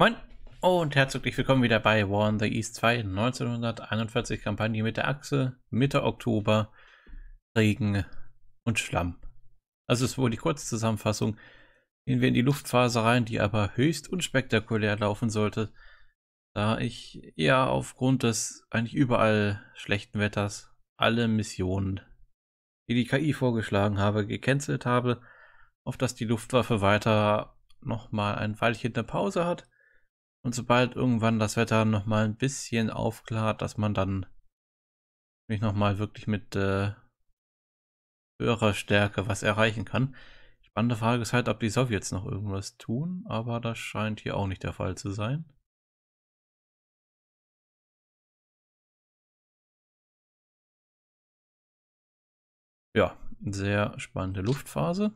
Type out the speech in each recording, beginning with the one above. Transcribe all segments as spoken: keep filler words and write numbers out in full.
Moin und herzlich willkommen wieder bei War on the East zwei, neunzehnhunderteinundvierzig Kampagne mit der Achse, Mitte Oktober, Regen und Schlamm. Also ist wohl die Kurzzusammenfassung. Gehen wir in die Luftphase rein, die aber höchst unspektakulär laufen sollte, da ich eher aufgrund des eigentlich überall schlechten Wetters alle Missionen, die die K I vorgeschlagen habe, gecancelt habe, auf dass die Luftwaffe weiter nochmal ein Weilchen eine Pause hat. Und sobald irgendwann das Wetter nochmal ein bisschen aufklart, dass man dann mich nochmal wirklich mit äh, höherer Stärke was erreichen kann. Spannende Frage ist halt, ob die Sowjets noch irgendwas tun, aber das scheint hier auch nicht der Fall zu sein. Ja, sehr spannende Luftphase.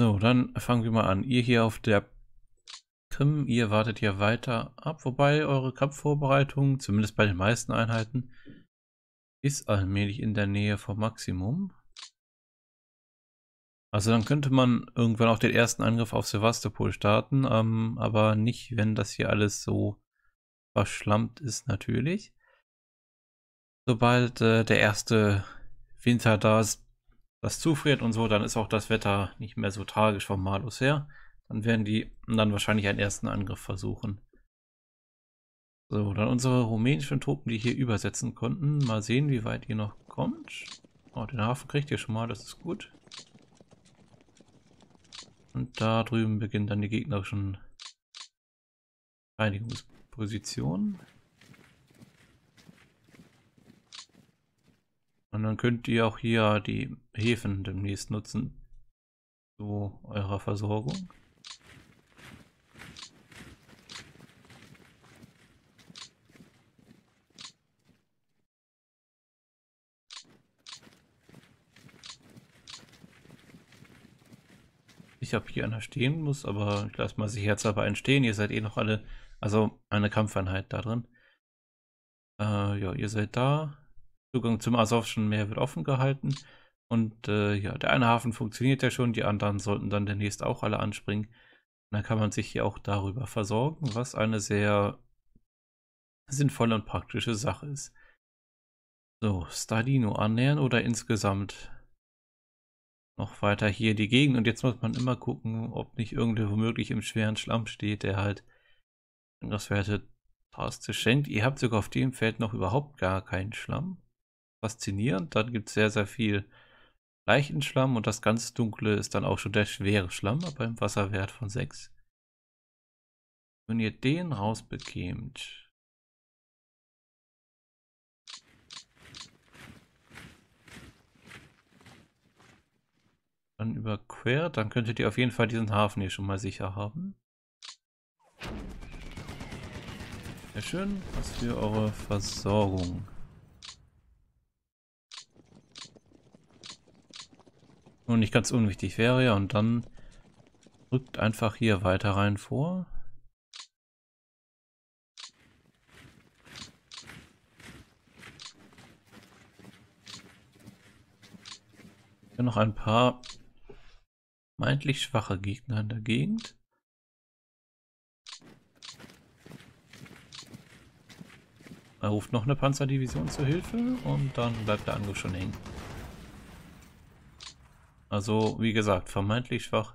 So, dann fangen wir mal an. Ihr hier auf der Krim, ihr wartet hier weiter ab, wobei eure Kampfvorbereitung, zumindest bei den meisten Einheiten, ist allmählich in der Nähe vom Maximum. Also dann könnte man irgendwann auch den ersten Angriff auf Sevastopol starten, ähm, aber nicht, wenn das hier alles so verschlammt ist natürlich. Sobald äh, der erste Winter da ist, das zufriert und so, dann ist auch das Wetter nicht mehr so tragisch vom Malus her. Dann werden die dann wahrscheinlich einen ersten Angriff versuchen. So, dann unsere rumänischen Truppen, die hier übersetzen konnten. Mal sehen, wie weit ihr noch kommt. Oh, den Hafen kriegt ihr schon mal, das ist gut. Und da drüben beginnen dann die gegnerischen Reinigungspositionen. Und dann könnt ihr auch hier die Häfen demnächst nutzen zu eurer Versorgung. Ich habe hier einer stehen muss, aber ich lasse mal sicherheitshalber einen stehen. Ihr seid eh noch alle, also eine Kampfeinheit da drin. Äh, ja, ihr seid da. Zugang zum Asowschen Meer wird offen gehalten und äh, ja, der eine Hafen funktioniert ja schon, die anderen sollten dann demnächst auch alle anspringen. Und dann kann man sich hier auch darüber versorgen, was eine sehr sinnvolle und praktische Sache ist. So, Stadino annähern oder insgesamt noch weiter hier die Gegend. Und jetzt muss man immer gucken, ob nicht irgendwer womöglich im schweren Schlamm steht, der halt Angriffswerte drastisch schenkt. Ihr habt sogar auf dem Feld noch überhaupt gar keinen Schlamm. Faszinierend, dann gibt es sehr, sehr viel leichten Schlamm und das ganz dunkle ist dann auch schon der schwere Schlamm, aber im Wasserwert von sechs. Wenn ihr den rausbekämt, dann überquert, dann könntet ihr auf jeden Fall diesen Hafen hier schon mal sicher haben. Sehr schön, was für eure Versorgung. Und nicht ganz unwichtig wäre ja, und dann rückt einfach hier weiter rein vor. Hier noch ein paar vermeintlich schwache Gegner in der Gegend. Er ruft noch eine Panzerdivision zur Hilfe und dann bleibt der Angriff schon hängen. Also, wie gesagt, vermeintlich schwach,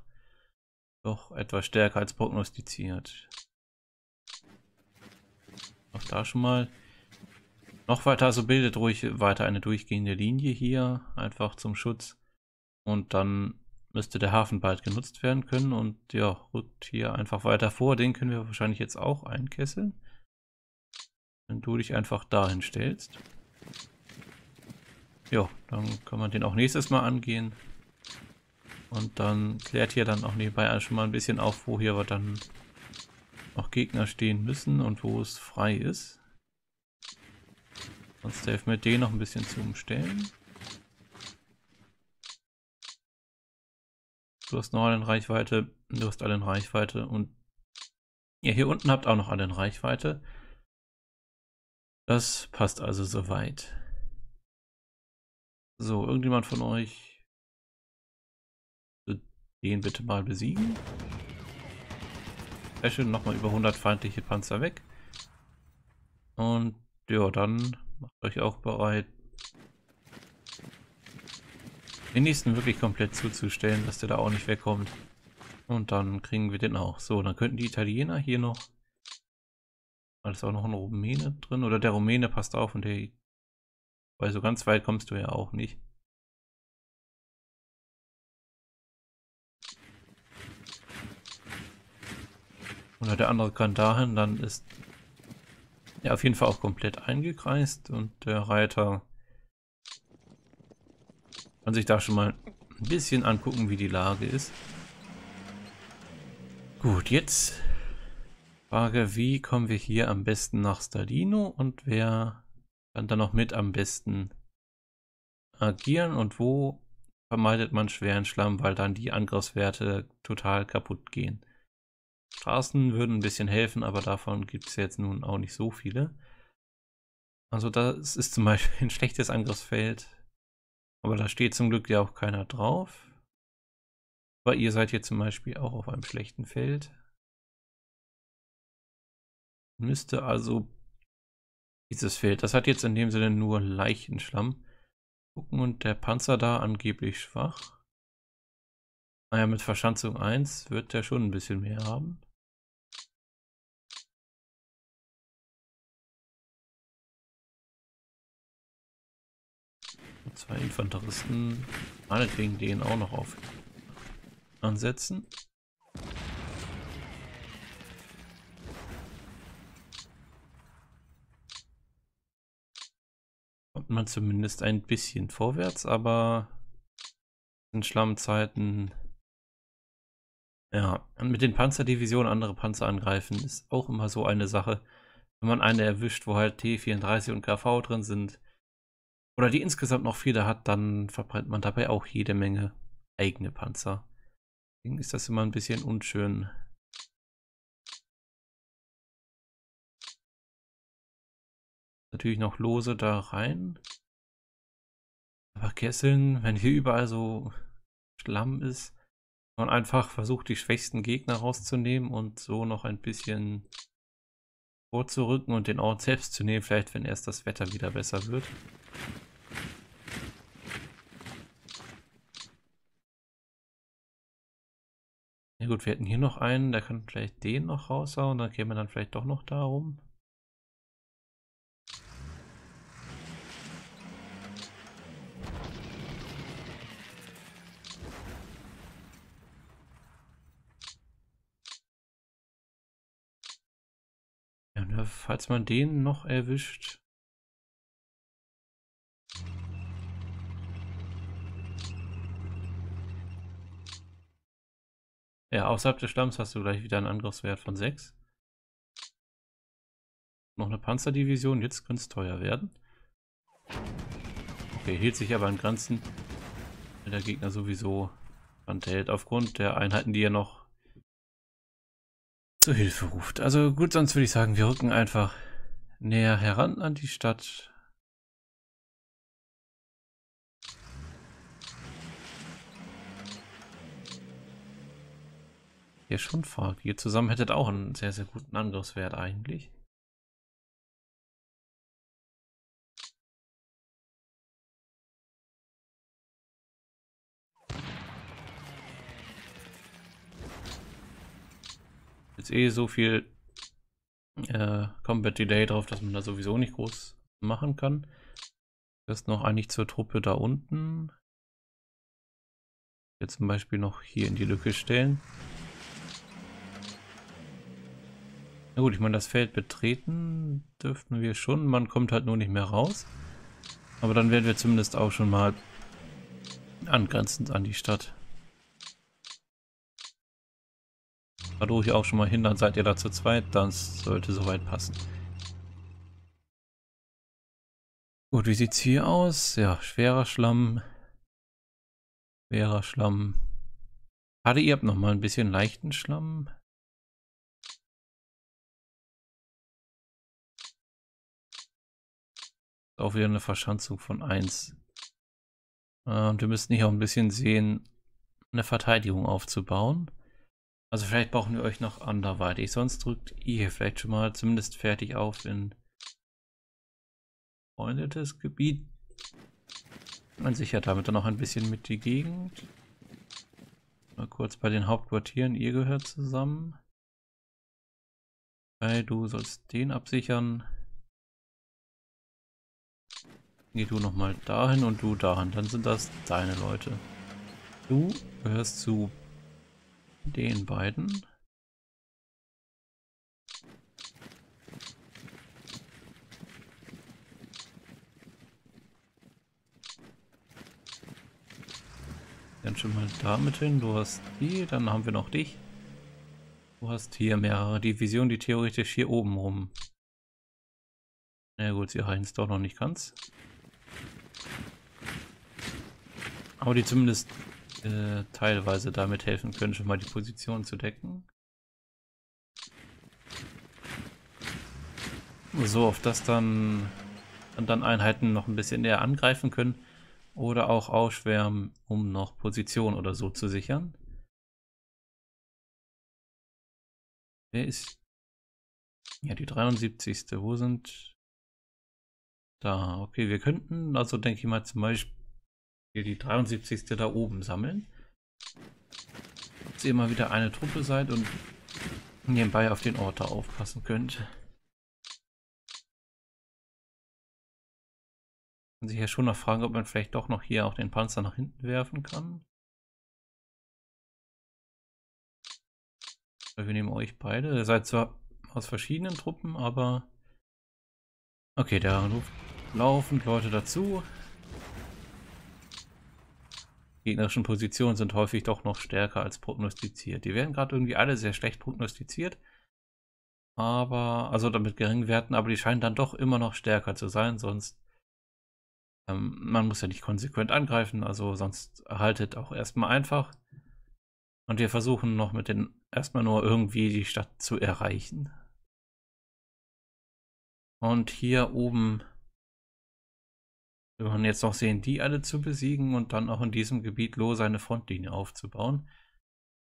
doch etwas stärker als prognostiziert. Auch da schon mal. Noch weiter, also bildet ruhig weiter eine durchgehende Linie hier, einfach zum Schutz. Und dann müsste der Hafen bald genutzt werden können und ja, rückt hier einfach weiter vor. Den können wir wahrscheinlich jetzt auch einkesseln, wenn du dich einfach dahin stellst. Ja, dann kann man den auch nächstes Mal angehen. Und dann klärt hier dann auch nebenbei schon mal ein bisschen auf, wo hier aber dann noch Gegner stehen müssen und wo es frei ist. Sonst helfen wir den noch ein bisschen zu umstellen. Du hast noch alle in Reichweite, du hast alle in Reichweite und ihr hier unten habt auch noch alle in Reichweite. Das passt also soweit. So, irgendjemand von euch den bitte mal besiegen. Sehr schön, nochmal über hundert feindliche Panzer weg. Und ja, dann macht euch auch bereit, den nächsten wirklich komplett zuzustellen, dass der da auch nicht wegkommt. Und dann kriegen wir den auch. So, dann könnten die Italiener hier noch... Da ist auch noch ein Rumäne drin. Oder der Rumäne passt auf und der... Weil so ganz weit kommst du ja auch nicht. Oder der andere kann dahin, dann ist er auf jeden Fall auch komplett eingekreist und der Reiter kann sich da schon mal ein bisschen angucken, wie die Lage ist. Gut, jetzt Frage, wie kommen wir hier am besten nach Stadino und wer kann da noch mit am besten agieren und wo vermeidet man schweren Schlamm, weil dann die Angriffswerte total kaputt gehen. Straßen würden ein bisschen helfen, aber davon gibt es jetzt nun auch nicht so viele. Also das ist zum Beispiel ein schlechtes Angriffsfeld. Aber da steht zum Glück ja auch keiner drauf. Aber ihr seid hier zum Beispiel auch auf einem schlechten Feld. Müsste also dieses Feld, das hat jetzt in dem Sinne nur leichten Schlamm. Gucken, und der Panzer da angeblich schwach. Naja, mit Verschanzung eins wird der schon ein bisschen mehr haben. Und zwei Infanteristen. Alle kriegen den auch noch auf ansetzen. Kommt man zumindest ein bisschen vorwärts, aber in Schlammzeiten... Ja, und mit den Panzerdivisionen andere Panzer angreifen ist auch immer so eine Sache. Wenn man eine erwischt, wo halt T vierunddreißig und K V drin sind oder die insgesamt noch viele hat, dann verbrennt man dabei auch jede Menge eigene Panzer. Deswegen ist das immer ein bisschen unschön. Natürlich noch lose da rein. Aber Kesseln, wenn hier überall so Schlamm ist, man einfach versucht, die schwächsten Gegner rauszunehmen und so noch ein bisschen vorzurücken und den Ort selbst zu nehmen, vielleicht wenn erst das Wetter wieder besser wird. Ja gut, wir hätten hier noch einen, der kann vielleicht den noch raushauen, dann käme dann vielleicht doch noch da rum. Falls man den noch erwischt. Ja, außerhalb des Schlamms hast du gleich wieder einen Angriffswert von sechs. Noch eine Panzerdivision, jetzt könnte es teuer werden. Okay, hielt sich aber an Grenzen, weil der Gegner sowieso standhält aufgrund der Einheiten, die er noch zu Hilfe ruft. Also gut, sonst würde ich sagen, wir rücken einfach näher heran an die Stadt. Hier schon fragt. Ihr zusammen hättet auch einen sehr, sehr guten Angriffswert eigentlich. Jetzt eh so viel äh, Combat Delay drauf, dass man da sowieso nicht groß machen kann. Das ist noch eigentlich zur Truppe da unten. Jetzt zum Beispiel noch hier in die Lücke stellen. Na gut, ich meine, das Feld betreten dürften wir schon. Man kommt halt nur nicht mehr raus. Aber dann werden wir zumindest auch schon mal angrenzend an die Stadt. Dadurch auch schon mal hin, dann seid ihr da zu zweit, dann sollte soweit passen. Gut, wie sieht's hier aus? Ja, schwerer Schlamm. Schwerer Schlamm. Hatte ihr habt noch mal ein bisschen leichten Schlamm. Auch wieder eine Verschanzung von eins. Und wir müssten hier auch ein bisschen sehen, eine Verteidigung aufzubauen. Also vielleicht brauchen wir euch noch anderweitig. Sonst drückt ihr vielleicht schon mal zumindest fertig auf in befreundetes Gebiet. Man sichert damit dann noch ein bisschen mit die Gegend. Mal kurz bei den Hauptquartieren. Ihr gehört zusammen. Hey, du sollst den absichern. Geh du nochmal dahin und du dahin. Dann sind das deine Leute. Du gehörst zu den beiden. Dann schon mal damit hin. Du hast die, dann haben wir noch dich. Du hast hier mehrere Divisionen, die theoretisch hier oben rum. Na gut, sie heilen es doch noch nicht ganz. Aber die zumindest äh, teilweise damit helfen können, schon mal die Position zu decken. So, auf das dann, dann Einheiten noch ein bisschen näher angreifen können. Oder auch ausschwärmen, um noch Position oder so zu sichern. Wer ist? Ja, die dreiundsiebzigste Wo sind? Da. Okay, wir könnten, also denke ich mal, zum Beispiel die dreiundsiebzigste da oben sammeln. Dass ihr mal wieder eine Truppe seid und nebenbei auf den Ort da aufpassen könnt. Sich ja schon noch fragen, ob man vielleicht doch noch hier auch den Panzer nach hinten werfen kann. Wir nehmen euch beide. Ihr seid zwar aus verschiedenen Truppen, aber okay, da laufen Leute dazu. Die gegnerischen Positionen sind häufig doch noch stärker als prognostiziert. Die werden gerade irgendwie alle sehr schlecht prognostiziert. Aber, also damit geringen Werten, aber die scheinen dann doch immer noch stärker zu sein, sonst man muss ja nicht konsequent angreifen, also sonst haltet auch erstmal einfach. Und wir versuchen noch mit den erstmal nur irgendwie die Stadt zu erreichen. Und hier oben will man jetzt noch sehen, die alle zu besiegen und dann auch in diesem Gebiet lose eine Frontlinie aufzubauen.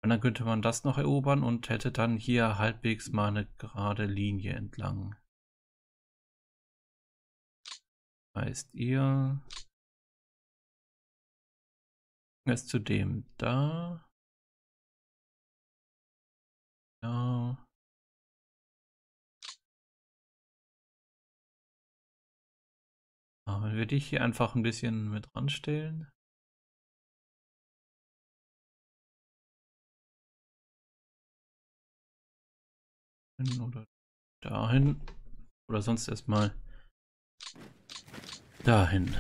Und dann könnte man das noch erobern und hätte dann hier halbwegs mal eine gerade Linie entlang. Heißt ihr ist zudem da, da, ah, wenn wir dich hier einfach ein bisschen mit ranstellen. Hin oder dahin oder sonst erstmal dahin.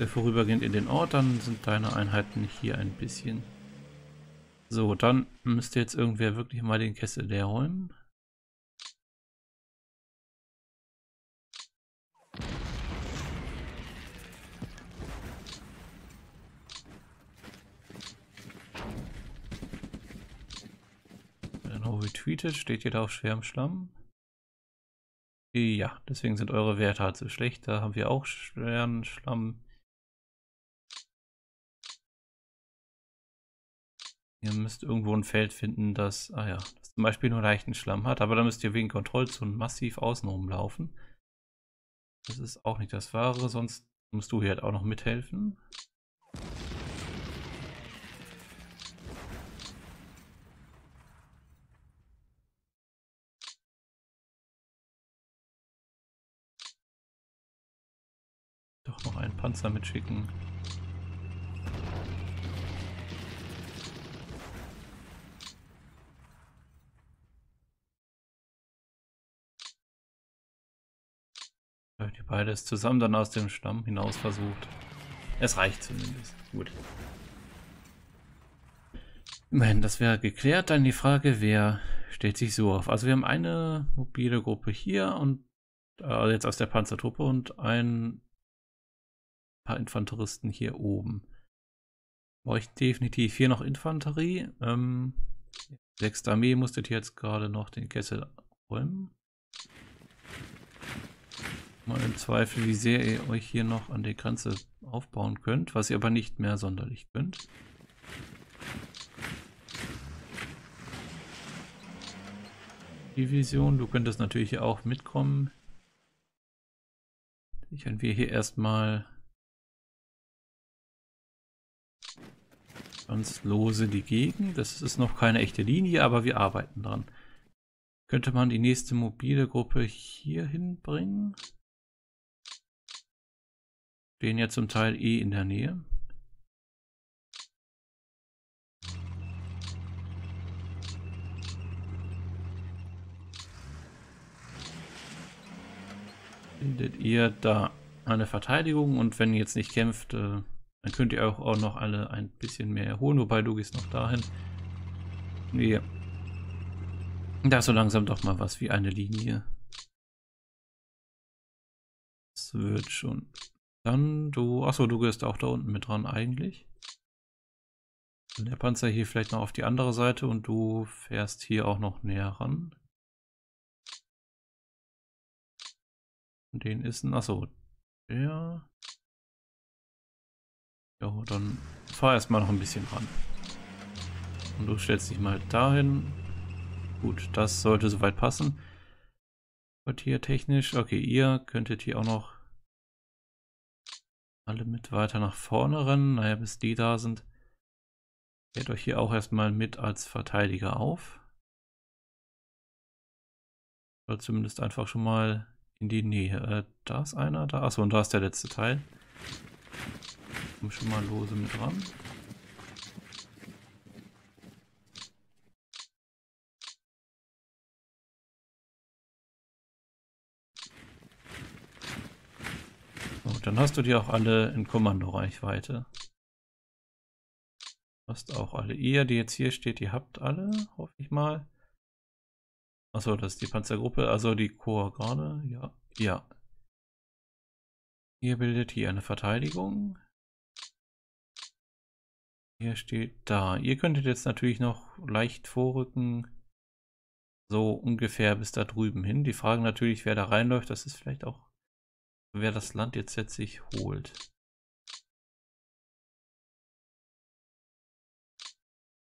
Der vorübergehend in den Ort, dann sind deine Einheiten hier ein bisschen. So, dann müsste jetzt irgendwer wirklich mal den Kessel leer räumen. Dann habe ich retweetet, steht hier da auf schwerem Schlamm. Ja, deswegen sind eure Werte halt so schlecht. Da haben wir auch schweren Schlamm. Ihr müsst irgendwo ein Feld finden, das, ah ja, das zum Beispiel nur leichten Schlamm hat. Aber da müsst ihr wegen Kontrollzonen massiv außen rumlaufen. Das ist auch nicht das Wahre, sonst musst du hier halt auch noch mithelfen. Noch einen Panzer mitschicken. Die beides zusammen dann aus dem Stamm hinaus versucht. Es reicht zumindest. Gut. Immerhin, das wäre geklärt. Dann die Frage, wer stellt sich so auf? Also wir haben eine mobile Gruppe hier und äh, jetzt aus der Panzertruppe und ein paar Infanteristen hier oben. Brauche ich definitiv hier noch Infanterie. Ähm, sechste Armee musstet ihr jetzt gerade noch den Kessel räumen. Mal im Zweifel, wie sehr ihr euch hier noch an der Grenze aufbauen könnt, was ihr aber nicht mehr sonderlich könnt. Division. Du könntest natürlich auch mitkommen. Dann können wir hier erstmal ganz lose die Gegend. Das ist noch keine echte Linie, aber wir arbeiten dran. Könnte man die nächste mobile Gruppe hier hinbringen? Stehen ja zum Teil eh in der Nähe. Findet ihr da eine Verteidigung, und wenn ihr jetzt nicht kämpft, dann könnt ihr auch, auch noch alle ein bisschen mehr erholen, wobei du gehst noch dahin. Nee. Da ist so langsam doch mal was wie eine Linie. Das wird schon. Dann du, achso, du gehst auch da unten mit dran eigentlich. Und der Panzer hier vielleicht noch auf die andere Seite und du fährst hier auch noch näher ran. Den ist ein, achso, der. Ja, dann fahr erstmal noch ein bisschen ran. Und du stellst dich mal dahin. Gut, das sollte soweit passen. Quartiertechnisch, okay, ihr könntet hier auch noch alle mit weiter nach vorne rennen. Naja, bis die da sind. Stellt euch hier auch erstmal mit als Verteidiger auf. Oder zumindest einfach schon mal in die Nähe. Äh, da ist einer, da. Achso, und da ist der letzte Teil. Komm schon mal lose mit ran. So, dann hast du die auch alle in Kommandoreichweite. Hast auch alle. Ihr, die jetzt hier steht, die habt alle, hoffe ich mal. Achso, das ist die Panzergruppe, also die Korps gerade, ja, ja. Ihr bildet hier eine Verteidigung. Hier steht da. Ihr könntet jetzt natürlich noch leicht vorrücken, so ungefähr bis da drüben hin. Die fragen natürlich, wer da reinläuft, das ist vielleicht auch, wer das Land jetzt letztlich holt.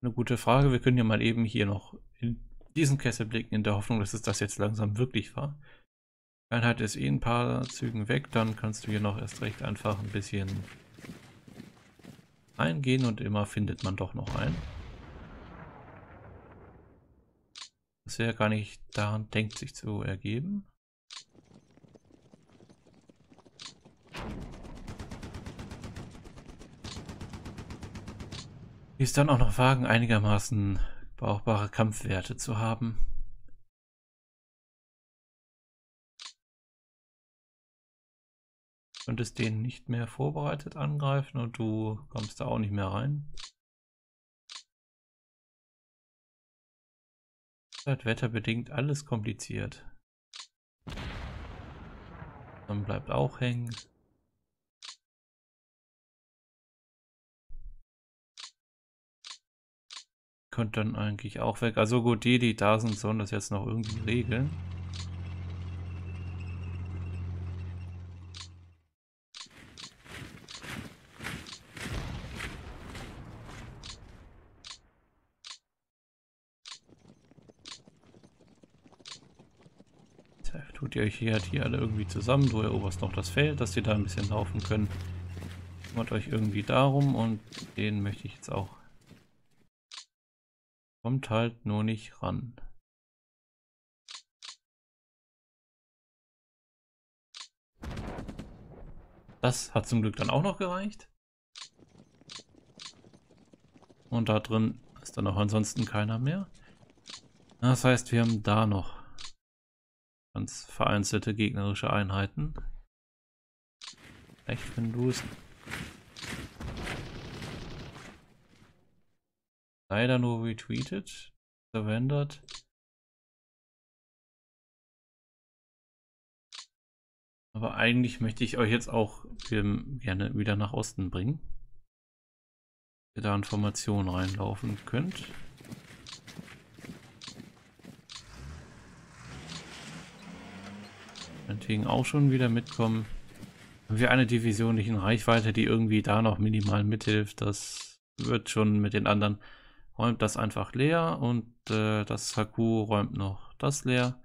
Eine gute Frage, wir können ja mal eben hier noch in diesen Kessel blicken, in der Hoffnung, dass es das jetzt langsam wirklich war. Die Einheit ist eh ein paar Zügen weg, dann kannst du hier noch erst recht einfach ein bisschen eingehen und immer findet man doch noch einen. Was ja gar nicht daran denkt, sich zu ergeben. Hier ist dann auch noch Wagen einigermaßen brauchbare Kampfwerte zu haben. Du könntest den nicht mehr vorbereitet angreifen und du kommst da auch nicht mehr rein. Das ist halt wetterbedingt alles kompliziert. Dann bleibt auch hängen. Könnt dann eigentlich auch weg. Also gut, die, die da sind, sollen das jetzt noch irgendwie regeln. Deshalb tut ihr euch hier, hier alle irgendwie zusammen. Du eroberst noch das Feld, dass die da ein bisschen laufen können. Kümmert euch irgendwie darum und den möchte ich jetzt auch. Kommt halt nur nicht ran. Das hat zum Glück dann auch noch gereicht. Und da drin ist dann auch ansonsten keiner mehr. Das heißt, wir haben da noch ganz vereinzelte gegnerische Einheiten. Echt, wenn du es... Leider nur retweetet, surrendered. Aber eigentlich möchte ich euch jetzt auch gerne wieder nach Osten bringen. Dass ihr da in Formationen reinlaufen könnt. Meinetwegen auch schon wieder mitkommen. Haben wir eine Division nicht in Reichweite, die irgendwie da noch minimal mithilft, das wird schon mit den anderen. Räumt das einfach leer und äh, das Haku räumt noch das leer.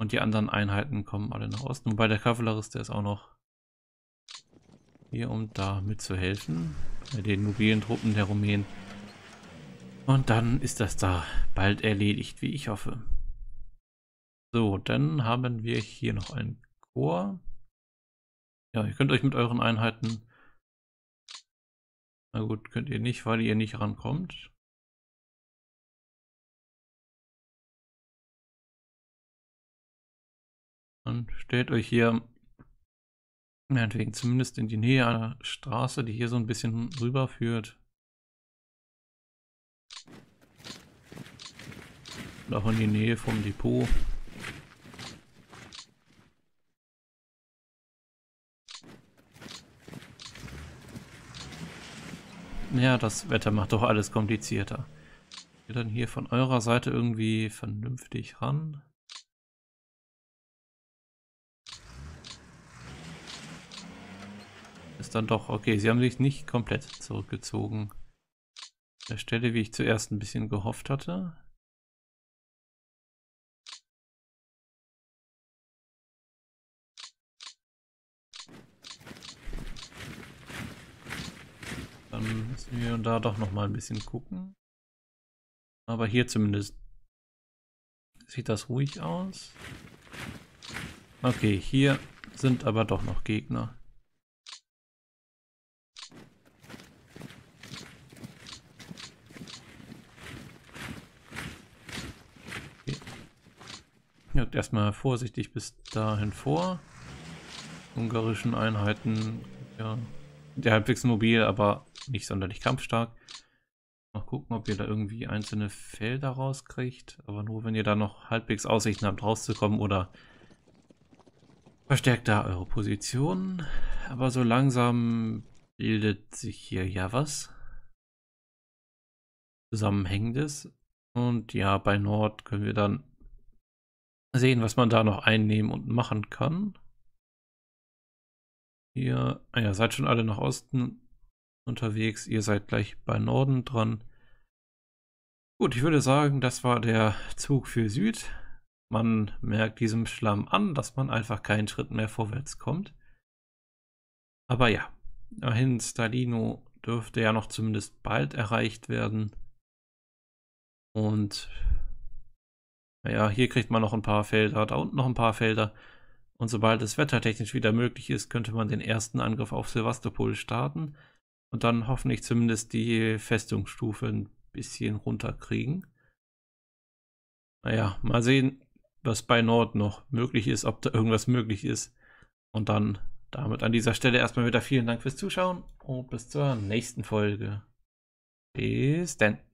Und die anderen Einheiten kommen alle nach Osten. Wobei der Kavallerist, der ist auch noch hier, um da mitzuhelfen. Bei den mobilen Truppen der Rumänen. Und dann ist das da bald erledigt, wie ich hoffe. So, dann haben wir hier noch einen Chor. Ja, ihr könnt euch mit euren Einheiten... Na gut, könnt ihr nicht, weil ihr nicht rankommt. Und stellt euch hier meinetwegen zumindest in die Nähe einer Straße, die hier so ein bisschen rüberführt. Und auch in die Nähe vom Depot. Ja, das Wetter macht doch alles komplizierter. Geht dann hier von eurer Seite irgendwie vernünftig ran. Ist dann doch okay. Sie haben sich nicht komplett zurückgezogen. An der Stelle, wie ich zuerst ein bisschen gehofft hatte. Dann müssen wir da doch noch mal ein bisschen gucken. Aber hier zumindest sieht das ruhig aus. Okay, hier sind aber doch noch Gegner. Okay. Jagt erstmal vorsichtig bis dahin vor. Ungarischen Einheiten, ja, der halbwegs mobil, aber nicht sonderlich kampfstark. Mal gucken, ob ihr da irgendwie einzelne Felder rauskriegt. Aber nur, wenn ihr da noch halbwegs Aussichten habt, rauszukommen, oder verstärkt da eure Position. Aber so langsam bildet sich hier ja was Zusammenhängendes. Und ja, bei Nord können wir dann sehen, was man da noch einnehmen und machen kann. Ihr ah ja, seid schon alle nach Osten unterwegs, ihr seid gleich bei Norden dran. Gut, ich würde sagen, das war der Zug für Süd. Man merkt diesem Schlamm an, dass man einfach keinen Schritt mehr vorwärts kommt. Aber ja, dahin Stalino dürfte ja noch zumindest bald erreicht werden. Und naja, hier kriegt man noch ein paar Felder, da unten noch ein paar Felder. Und sobald es wettertechnisch wieder möglich ist, könnte man den ersten Angriff auf Sevastopol starten und dann hoffentlich zumindest die Festungsstufe ein bisschen runterkriegen. Naja, mal sehen, was bei Nord noch möglich ist, ob da irgendwas möglich ist. Und dann damit an dieser Stelle erstmal wieder vielen Dank fürs Zuschauen und bis zur nächsten Folge. Bis dann.